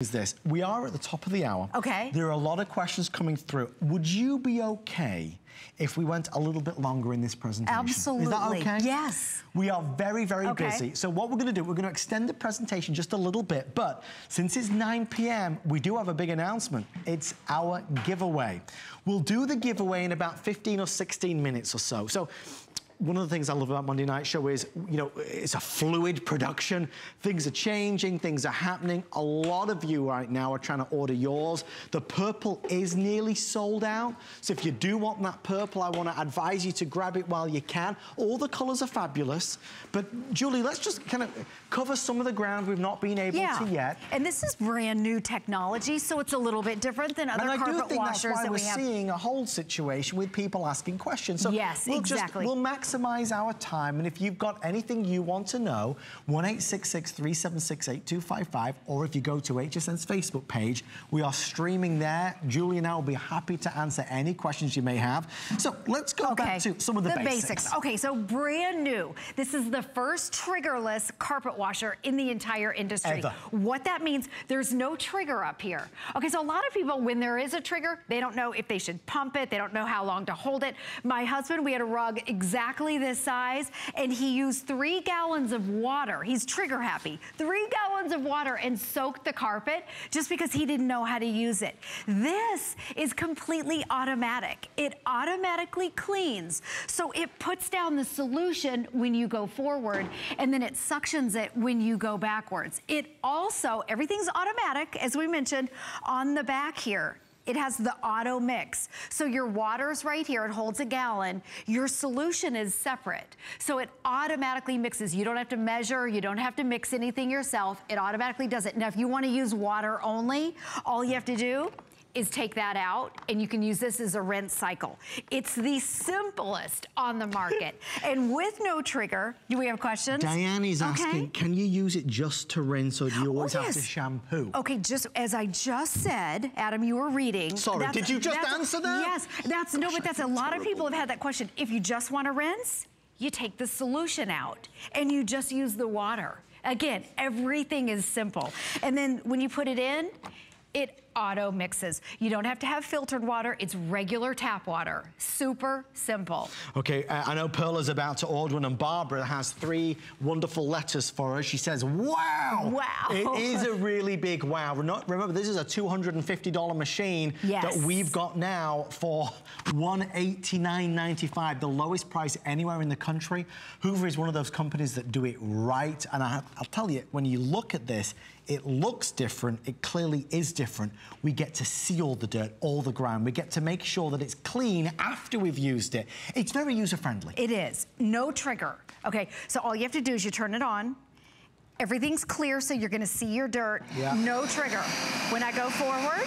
Is this. We are at the top of the hour. Okay. There are a lot of questions coming through. Would you be okay if we went a little bit longer in this presentation? Absolutely. Is that okay? Yes. We are very, very busy. So what we're going to do, we're going to extend the presentation just a little bit. But since it's 9 p.m, we do have a big announcement. It's our giveaway. We'll do the giveaway in about 15 or 16 minutes or so. So one of the things I love about Monday Night Show is, you know, it's a fluid production. Things are changing, things are happening. A lot of you right now are trying to order yours. The purple is nearly sold out. So if you do want that purple, I want to advise you to grab it while you can. All the colors are fabulous. But Julie, let's just kind of cover some of the ground we've not been able to yet. And this is brand new technology, so it's a little bit different than other carpet washers that we have. And I do think that's why we're seeing a whole situation with people asking questions. So yes, exactly. We'll maximize our time, and if you've got anything you want to know, 1-866-376-8255, or if you go to HSN's Facebook page, we are streaming there. Julie and I will be happy to answer any questions you may have. So let's go back to some of the basics. Okay, so brand new. This is the first triggerless carpet washer in the entire industry. Ever. What that means, there's no trigger up here. Okay, so a lot of people, when there is a trigger, they don't know if they should pump it, they don't know how long to hold it. My husband, we had a rug exactly this size, and he used 3 gallons of water. He's trigger happy. 3 gallons of water and soaked the carpet just because he didn't know how to use it. This is completely automatic. It automatically cleans. So it puts down the solution when you go forward, and then it suctions it when you go backwards. It also, everything's automatic, as we mentioned, on the back here. It has the auto mix. So your water's right here, it holds 1 gallon. Your solution is separate. So it automatically mixes. You don't have to measure, you don't have to mix anything yourself. It automatically does it. Now, if you wanna use water only, all you have to do is take that out, and you can use this as a rinse cycle. It's the simplest on the market. And with no trigger, do we have questions? Diane is asking, can you use it just to rinse, or do you always have to shampoo? Okay, just as I just said, Adam, you were reading. Sorry, did you just answer that? Yes, that's, gosh, no, but that's a lot of people have had that question. If you just want to rinse, you take the solution out, and you just use the water. Again, everything is simple. And then when you put it in, it auto mixes. You don't have to have filtered water. It's regular tap water. Super simple. Okay, I know Pearla's about to order one, and Barbara has 3 wonderful letters for us. She says, wow! Wow! It is a really big wow. Remember, this is a $250 machine that we've got now for $189.95, the lowest price anywhere in the country. Hoover is one of those companies that do it right, and I'll tell you, when you look at this, it looks different, it clearly is different. We get to see all the dirt, all the ground. We get to make sure that it's clean after we've used it. It's very user-friendly. It is. No trigger. Okay, so all you have to do is you turn it on. Everything's clear, so you're gonna see your dirt. Yeah. No trigger. When I go forward,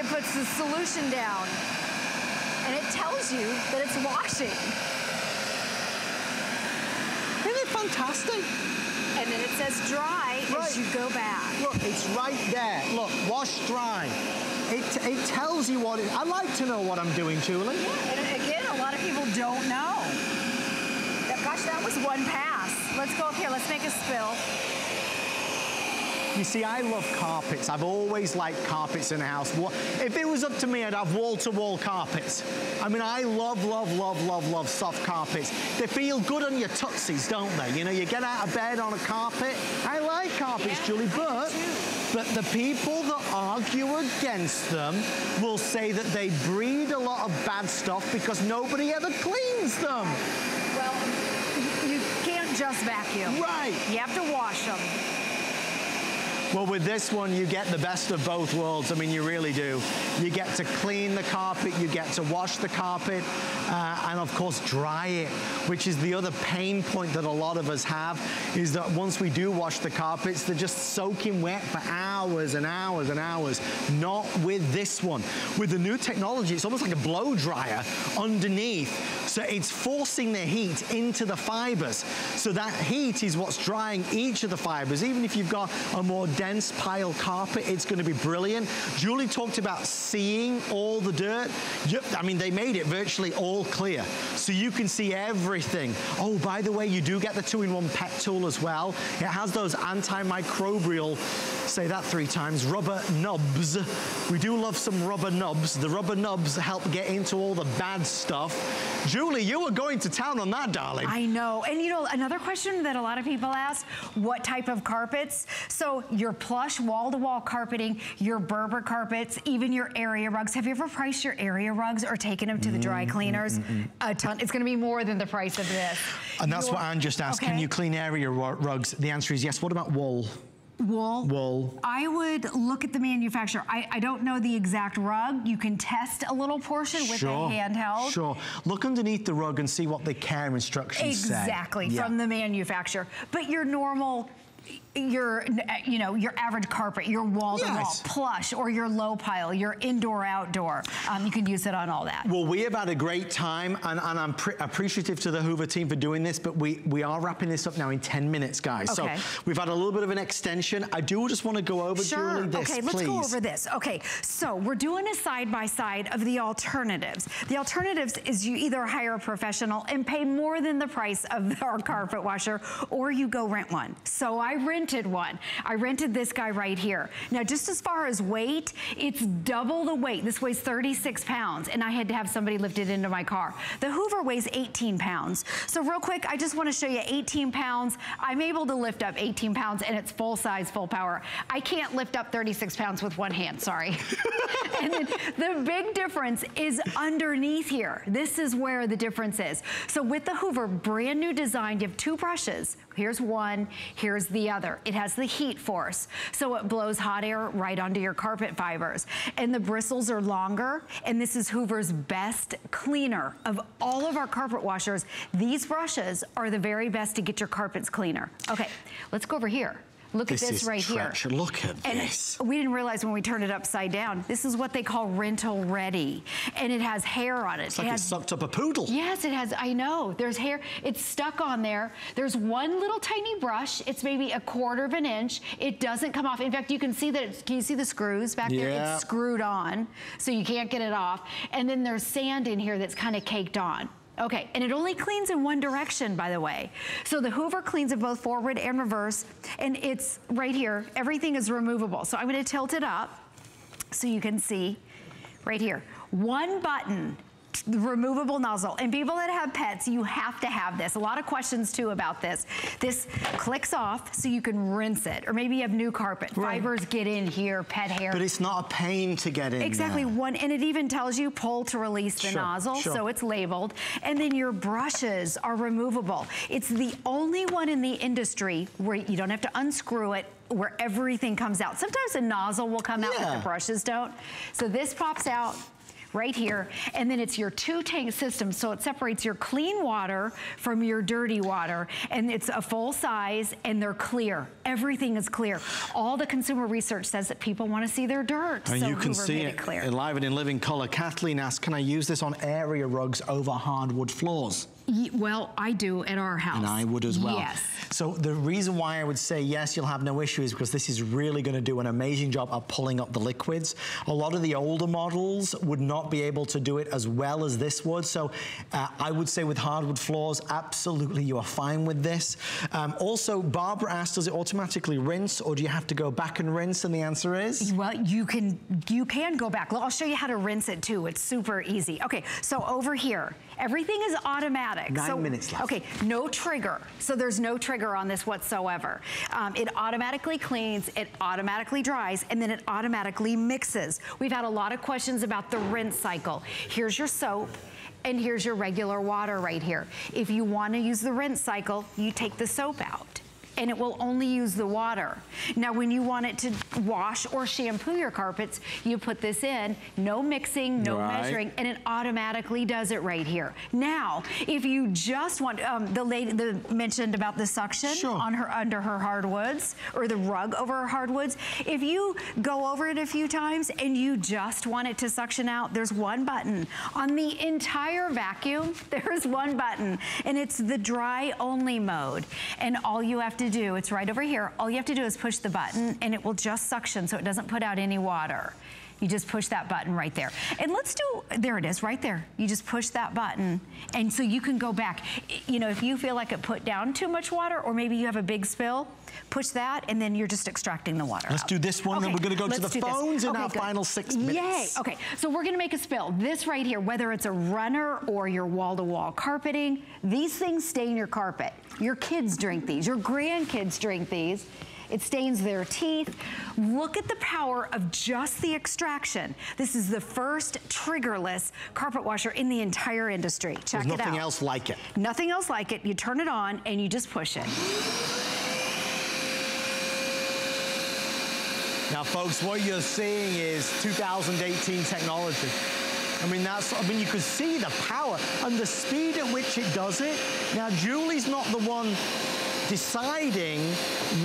it puts the solution down, and it tells you that it's washing. Isn't it fantastic? And then it says dry as you go back. Look, it's right there. Look, wash dry. It tells you what it is. I like to know what I'm doing, Julie. Yeah, and again, a lot of people don't know. Gosh, that was one pass. Let's go up here. Let's make a spill. You see, I love carpets. I've always liked carpets in a house. If it was up to me, I'd have wall-to-wall carpets. I mean, I love, love, love, love, love soft carpets. They feel good on your tootsies, don't they? You know, you get out of bed on a carpet. I like carpets, Julie, but the people that argue against them will say that they breed a lot of bad stuff because nobody ever cleans them. Well, you can't just vacuum. Right. You have to wash them. Well, with this one, you get the best of both worlds. I mean, you really do. You get to clean the carpet, you get to wash the carpet, and of course, dry it, which is the other pain point that a lot of us have, is that once we do wash the carpets, they're just soaking wet for hours and hours and hours. Not with this one. With the new technology, it's almost like a blow dryer underneath. So it's forcing the heat into the fibers. So that heat is what's drying each of the fibers. Even if you've got a more dense pile carpet, it's going to be brilliant. Julie talked about seeing all the dirt. I mean, they made it virtually all clear, so you can see everything. Oh, by the way, you do get the 2-in-1 pet tool as well. It has those antimicrobial Say that 3 times. Rubber nubs. We do love some rubber nubs. The rubber nubs help get into all the bad stuff. Julie, you were going to town on that, darling. I know. And you know, another question that a lot of people ask, what type of carpets? So your plush wall-to-wall carpeting, your Berber carpets, even your area rugs. Have you ever priced your area rugs or taken them to the dry cleaners? A ton. It's going to be more than the price of this. And that's what Anne just asked. Okay. Can you clean area rugs? The answer is yes. What about wool? Wool. Wool. I would look at the manufacturer. I don't know the exact rug. You can test a little portion with a handheld. Sure. Look underneath the rug and see what the care instructions say. Exactly. From the manufacturer. But your normal... you know, your average carpet, your wall-to-wall, plush, or your low pile, your indoor-outdoor. You can use it on all that. Well, we have had a great time, and I'm appreciative to the Hoover team for doing this, but we are wrapping this up now in 10 minutes, guys. Okay. So we've had a little bit of an extension. I do just want to go over, Julie, this, please. Let's go over this. Okay, so we're doing a side-by-side of the alternatives. The alternatives is you either hire a professional and pay more than the price of our carpet washer, or you go rent one. So I rented this guy right here. Now, just as far as weight, it's double the weight. This weighs 36 pounds, and I had to have somebody lift it into my car. The Hoover weighs 18 pounds. So real quick, I just want to show you 18 pounds. I'm able to lift up 18 pounds, and it's full size, full power. I can't lift up 36 pounds with one hand, sorry. And then the big difference is underneath here. This is where the difference is. So with the Hoover, brand new design, you have 2 brushes. Here's one, here's the other. It has the heat force, so it blows hot air right onto your carpet fibers. And the bristles are longer, and this is Hoover's best cleaner. Of all of our carpet washers, these brushes are the very best to get your carpets cleaner. Okay, let's go over here. Look at this right here. Look at this. We didn't realize when we turned it upside down. This is what they call rental ready. And it has hair on it. It's like it sucked up a poodle. Yes, it has. I know. There's hair. It's stuck on there. There's one little tiny brush. It's maybe 1/4 of an inch. It doesn't come off. In fact, you can see that it's, can you see the screws back there? It's screwed on, so you can't get it off. And then there's sand in here that's kind of caked on. Okay, and it only cleans in one direction, by the way. So the Hoover cleans in both forward and reverse, and it's right here. Everything is removable. So I'm going to tilt it up so you can see right here. One button. The removable nozzle. And people that have pets, you have to have this. A lot of questions too about this. This clicks off so you can rinse it, or maybe you have new carpet. Fibers get in here, pet hair. But it's not a pain to get in. Exactly. One, and it even tells you pull to release the nozzle, so it's labeled. And then your brushes are removable. It's the only one in the industry where you don't have to unscrew it, where everything comes out. Sometimes a nozzle will come out, but the brushes don't. So this pops out right here, and then it's your 2-tank system, so it separates your clean water from your dirty water, and it's a full size, and they're clear. Everything is clear. All the consumer research says that people want to see their dirt, and so you can see it clear. Live and in living color. Kathleen asks, can I use this on area rugs over hardwood floors? Well, I do at our house. And I would as well. Yes. So the reason why I would say yes, you'll have no issue, is because this is really going to do an amazing job of pulling up the liquids. A lot of the older models would not be able to do it as well as this would. So I would say with hardwood floors, absolutely you are fine with this. Also, Barbara asked, does it automatically rinse, or do you have to go back and rinse? And the answer is? Well, you can go back. I'll show you how to rinse it too. It's super easy. Okay, so over here, everything is automatic. 9 minutes left. Okay, no trigger. So there's no trigger on this whatsoever. It automatically cleans, it automatically dries, and then it automatically mixes. We've had a lot of questions about the rinse cycle. Here's your soap, and here's your regular water right here. If you want to use the rinse cycle, you take the soap out, and it will only use the water. Now, when you want it to wash or shampoo your carpets, you put this in, no mixing, no measuring, and it automatically does it right here. Now, if you just want, the lady that mentioned about the suction on her, under her hardwoods, or the rug over her hardwoods, if you go over it a few times and you just want it to suction out, there's one button. On the entire vacuum, there is one button, and it's the dry only mode. And all you have to do, it's right over here, all you have to do is push the button, and it will just suction, so it doesn't put out any water. You just push that button right there. And let's do, there it is, right there. You just push that button. And so you can go back. You know, if you feel like it put down too much water, or maybe you have a big spill, push that, and then you're just extracting the water out. Let's do this one, then we're gonna go to the phones in our final 6 minutes. Yay, okay, so we're gonna make a spill. This right here, whether it's a runner or your wall-to-wall carpeting, these things stain your carpet. Your kids drink these, your grandkids drink these. It stains their teeth. Look at the power of just the extraction. This is the first triggerless carpet washer in the entire industry. Check it out. There's nothing else like it. Nothing else like it. You turn it on and you just push it. Now, folks, what you're seeing is 2018 technology. I mean, you could see the power and the speed at which it does it. Now, Julie's not the one deciding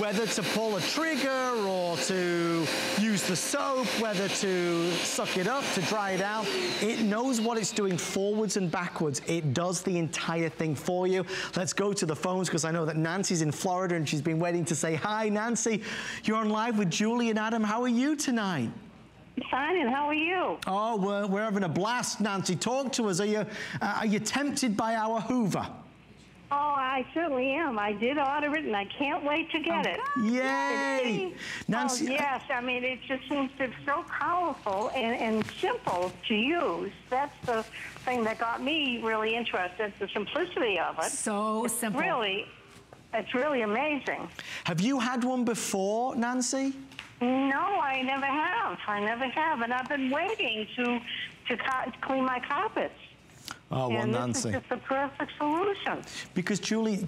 whether to pull a trigger or to use the soap, whether to suck it up, to dry it out. It knows what it's doing forwards and backwards. It does the entire thing for you. Let's go to the phones because I know that Nancy's in Florida and she's been waiting to say hi. Nancy, you're on live with Julie and Adam. How are you tonight? Fine, and how are you? Oh, we're having a blast, Nancy. Talk to us. Are you tempted by our Hoover? Oh, I certainly am. I did order it, and I can't wait to get it. Yay! Nancy, oh, yes. I mean, it just seems to be so powerful and simple to use. That's the thing that got me really interested, the simplicity of it. So simple. It's really amazing. Have you had one before, Nancy? No, I never have. I never have, and I've been waiting to clean my carpets. Oh, well, Nancy. This is just the perfect solution. Because, Julie,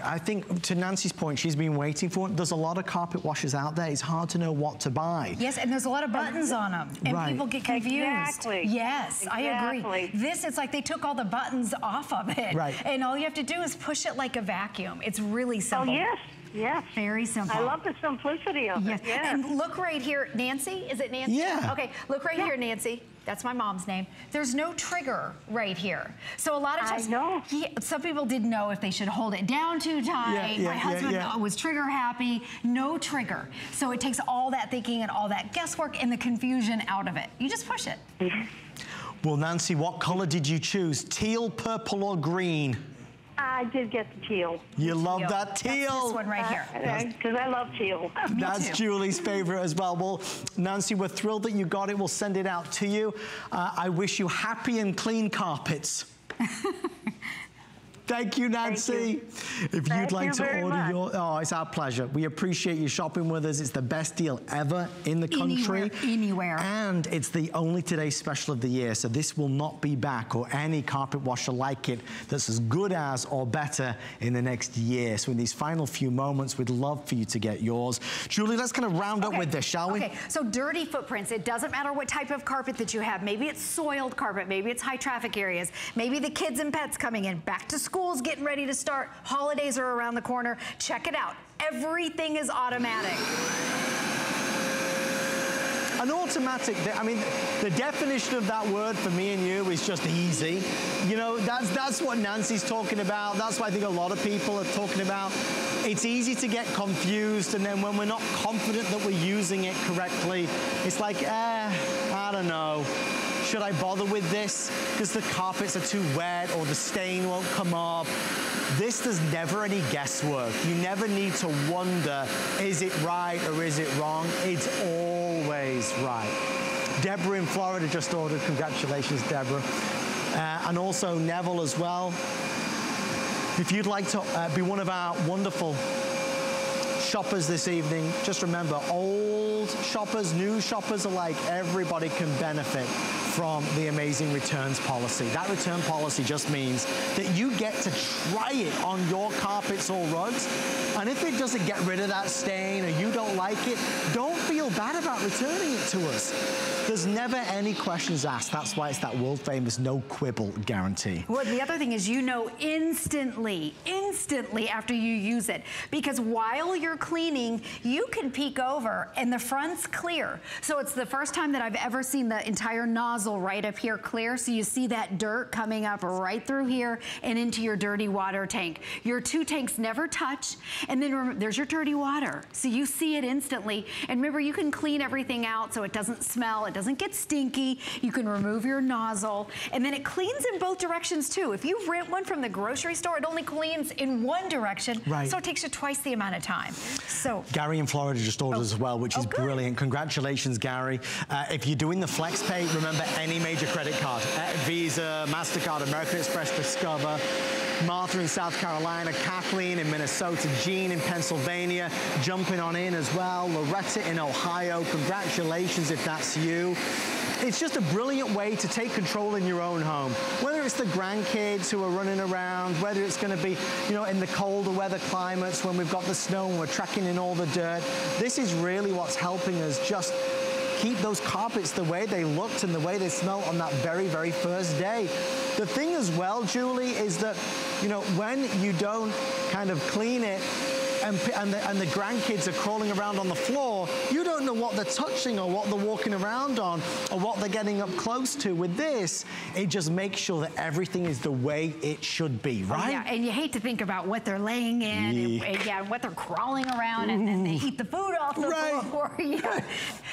I think, to Nancy's point, she's been waiting for it. There's a lot of carpet washers out there. It's hard to know what to buy. Yes, and there's a lot of buttons on them. And people get confused. Exactly. Yes, exactly. I agree. This, it's like they took all the buttons off of it. Right. And all you have to do is push it like a vacuum. It's really simple. Oh, yes. Yes. Very simple. I love the simplicity of it. Yes. And look right here. Nancy? Is it Nancy? Yeah. Okay, look right here, Nancy. That's my mom's name. There's no trigger right here. So a lot of times, some people didn't know if they should hold it down too tight. My husband was trigger happy. No trigger. So it takes all that thinking and all that guesswork and the confusion out of it. You just push it. Well, Nancy, what color did you choose? Teal, purple, or green? I did get the teal. You love that teal. That's this one right here. Because I love teal. That's Julie's favorite as well. Well, Nancy, we're thrilled that you got it. We'll send it out to you. I wish you happy and clean carpets. Thank you, Nancy. Thank you. If you'd like to order your... Oh, it's our pleasure. We appreciate you shopping with us. It's the best deal ever in the country. Anywhere. And it's the only today's special of the year, so this will not be back, or any carpet washer like it that's as good as or better in the next year. So in these final few moments, we'd love for you to get yours. Julie, let's kind of round up with this, shall we? Okay, so dirty footprints. It doesn't matter what type of carpet that you have. Maybe it's soiled carpet. Maybe it's high traffic areas. Maybe the kids and pets coming in. Back to school. School's getting ready to start. Holidays are around the corner. Check it out. Everything is automatic. An automatic, I mean, the definition of that word for me and you is just easy. You know, that's what Nancy's talking about. That's what I think a lot of people are talking about. It's easy to get confused, and then when we're not confident that we're using it correctly, it's like, I don't know. Should I bother with this? Because the carpets are too wet or the stain won't come up. This, there's never any guesswork. You never need to wonder, is it right or is it wrong? It's always right. Deborah in Florida just ordered. Congratulations, Deborah. And also Neville as well. If you'd like to be one of our wonderful shoppers this evening, just remember, old shoppers, new shoppers alike, everybody can benefit from the amazing returns policy. That return policy just means that you get to try it on your carpets or rugs, and if it doesn't get rid of that stain or you don't like it, don't feel bad about returning it to us. There's never any questions asked. That's why it's that world-famous no quibble guarantee. Well, the other thing is, you know, instantly after you use it, because while you're cleaning, you can peek over and the front's clear. So it's the first time that I've ever seen the entire nozzle nozzle right up here clear, so you see that dirt coming up right through here and into your dirty water tank. Your two tanks never touch, and then remember, there's your dirty water. So you see it instantly, and remember, you can clean everything out so it doesn't smell, it doesn't get stinky. You can remove your nozzle, and then it cleans in both directions too. If you rent one from the grocery store, it only cleans in one direction, right, so it takes you twice the amount of time. So Gary in Florida just ordered as well, which is brilliant. Congratulations, Gary. If you're doing the flex pay, remember any major credit card, Visa, MasterCard, American Express, Discover. Martha in South Carolina, Kathleen in Minnesota, Jean in Pennsylvania, jumping on in as well, Loretta in Ohio, congratulations if that's you. It's just a brilliant way to take control in your own home. Whether it's the grandkids who are running around, whether it's gonna be, you know, in the colder weather climates when we've got the snow and we're tracking in all the dirt, this is really what's helping us just keep those carpets the way they looked and the way they smelled on that very, very first day. The thing as well, Julie, is that, you know, when you don't kind of clean it, and the grandkids are crawling around on the floor, you don't know what they're touching or what they're walking around on or what they're getting up close to. With this, it just makes sure that everything is the way it should be, right? Oh, yeah, and you hate to think about what they're laying in and yeah, what they're crawling around and then they eat the food off the floor. Yeah.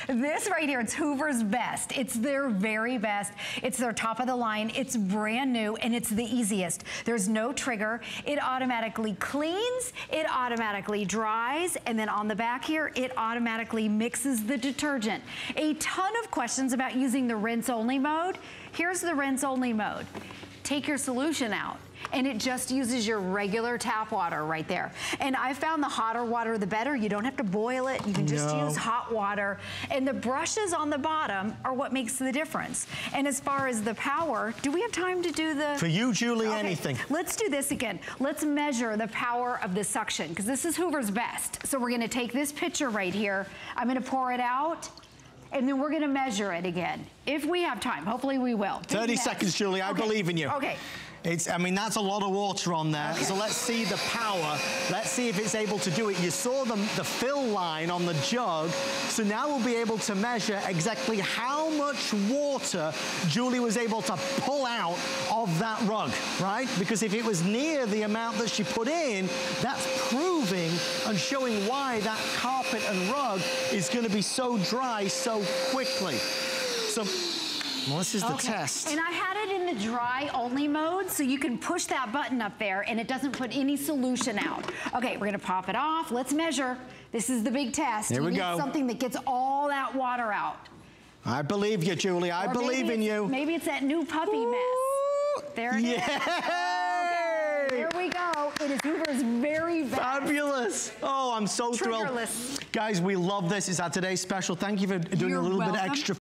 This right here, it's Hoover's Best. It's their very best. It's their top of the line. It's brand new and it's the easiest. There's no trigger. It automatically cleans, it automatically dries, and then on the back here, it automatically mixes the detergent. A ton of questions about using the rinse only mode. Here's the rinse only mode. Take your solution out, and it just uses your regular tap water right there. And I found the hotter water, the better. You don't have to boil it. You can just use hot water. And the brushes on the bottom are what makes the difference. And as far as the power, do we have time to do the... For you, Julie, anything. Let's do this again. Let's measure the power of the suction, because this is Hoover's Best. So we're gonna take this pitcher right here. I'm gonna pour it out, and then we're gonna measure it again. If we have time, hopefully we will. 30 seconds, Julie, I believe in you. Okay. It's, I mean, that's a lot of water on there. Okay. So let's see the power. Let's see if it's able to do it. You saw the fill line on the jug. So now we'll be able to measure exactly how much water Julie was able to pull out of that rug, right? Because if it was near the amount that she put in, that's proving and showing why that carpet and rug is going to be so dry so quickly. So... Well, this is the test. And I had it in the dry only mode, so you can push that button up there and it doesn't put any solution out. Okay, we're gonna pop it off. Let's measure. This is the big test. Here we go. Something that gets all that water out. I believe you, Julie. I believe in you. Maybe it's that new puppy mess. There it is. Okay, here we go. It is Hoover's very best. Fabulous. Oh, I'm so thrilled. Guys, we love this. It's our today's special. Thank you for doing a little bit extra.